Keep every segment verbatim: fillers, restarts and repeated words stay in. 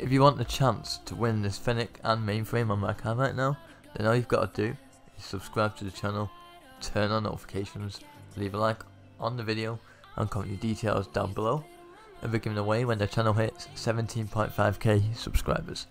If you want a chance to win this Fennec and mainframe on my account right now, then all you've got to do is subscribe to the channel, turn on notifications, leave a like on the video and comment your details down below, and we're giving away when the channel hits seventeen point five K subscribers.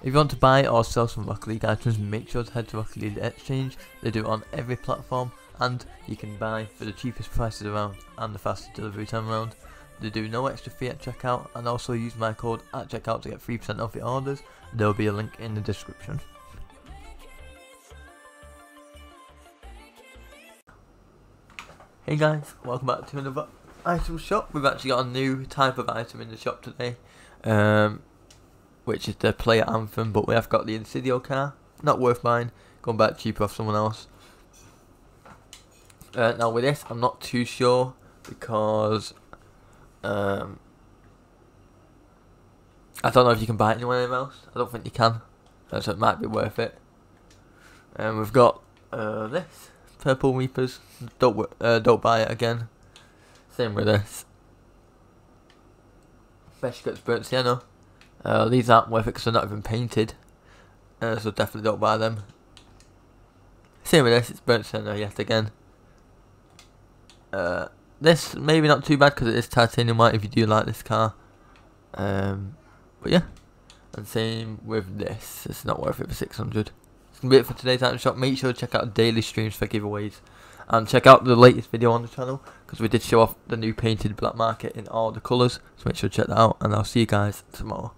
If you want to buy or sell some Rocket League items, make sure to head to Rocket League Exchange. They do it on every platform and you can buy for the cheapest prices around and the fastest delivery time around. They do no extra fee at checkout, and also use my code at checkout to get three percent off your orders. There will be a link in the description. Hey guys, welcome back to another item shop. We've actually got a new type of item in the shop today, um, which is the player anthem, but we have got the Insidio car. Not worth mine, going back cheaper off someone else. Uh, now with this I'm not too sure because Um, I don't know if you can buy it anywhere else. I don't think you can, so it might be worth it. And um, we've got uh, this purple reapers. Don't uh, don't buy it again. Same with this. Fresh cuts burnt sienna. Uh, these aren't worth it because they're not even painted, uh, so definitely don't buy them. Same with this. It's burnt sienna yet again. Uh. This maybe not too bad because it is titanium white if you do like this car, um, but yeah, and same with this, it's not worth it for six hundred. It's going to be it for today's item shop. Make sure to check out daily streams for giveaways, and check out the latest video on the channel because we did show off the new painted black market in all the colours, so make sure to check that out, and I'll see you guys tomorrow.